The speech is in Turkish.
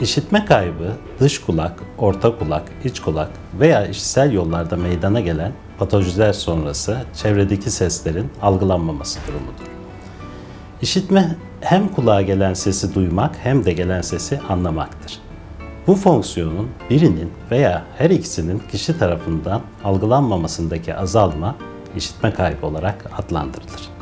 İşitme kaybı, dış kulak, orta kulak, iç kulak veya işitsel yollarda meydana gelen patolojiler sonrası çevredeki seslerin algılanmaması durumudur. İşitme hem kulağa gelen sesi duymak hem de gelen sesi anlamaktır. Bu fonksiyonun birinin veya her ikisinin kişi tarafından algılanmamasındaki azalma işitme kaybı olarak adlandırılır.